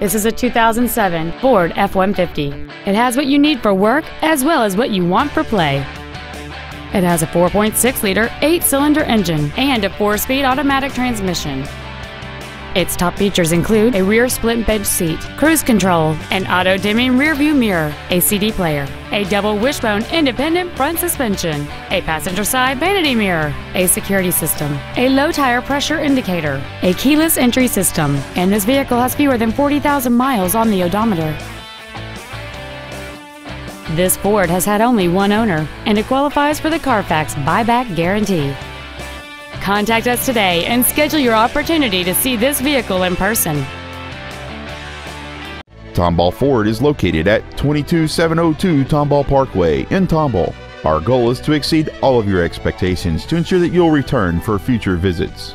This is a 2007 Ford F-150. It has what you need for work as well as what you want for play. It has a 4.6-liter 8-cylinder engine and a 4-speed automatic transmission. Its top features include a rear split bench seat, cruise control, an auto-dimming rear-view mirror, a CD player, a double wishbone independent front suspension, a passenger-side vanity mirror, a security system, a low-tire pressure indicator, a keyless entry system, and this vehicle has fewer than 40,000 miles on the odometer. This Ford has had only one owner, and it qualifies for the Carfax buyback guarantee. Contact us today and schedule your opportunity to see this vehicle in person. Tomball Ford is located at 22702 Tomball Parkway in Tomball. Our goal is to exceed all of your expectations to ensure that you'll return for future visits.